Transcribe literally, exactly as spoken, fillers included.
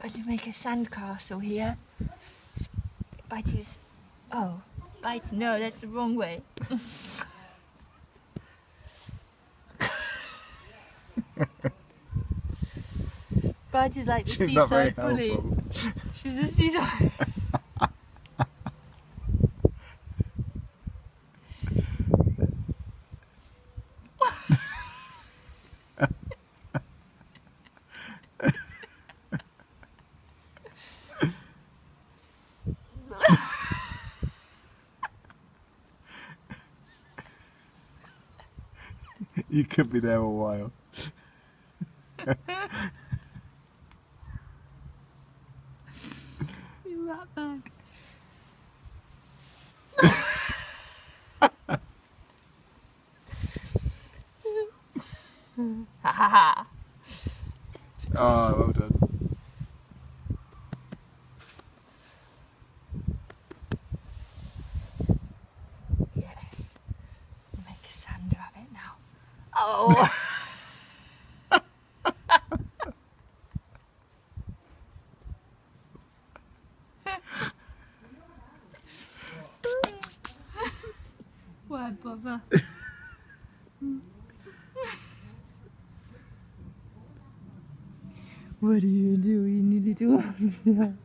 I should make a sandcastle here. Bite his... Oh. Bite... No, that's the wrong way. Bite is like the She's seaside bully. Helpful. She's the seaside... You could be there a while. You rat bag. Ha ha ha. Ah, well done. Yes. We'll make a sand rabbit now. Oh. Why bother? What are you doing, you little hamster?